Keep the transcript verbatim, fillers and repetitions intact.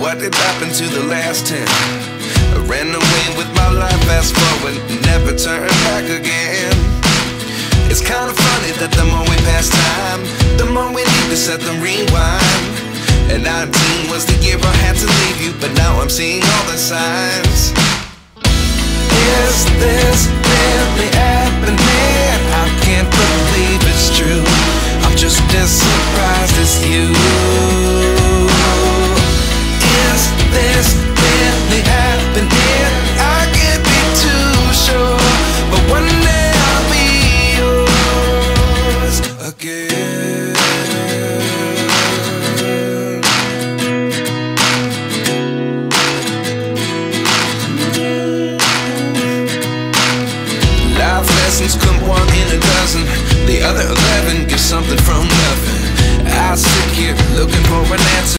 what did happen to the last ten? I ran away with my life, fast forward, never turn back again. It's kinda funny that the more we pass time, the more we need to set them rewind. And nineteen was the year I had to leave you, but now I'm seeing all the signs. Is this really happening? I can't believe it's true. I'm just as surprised as you. Lessons come one in a dozen, the other eleven give something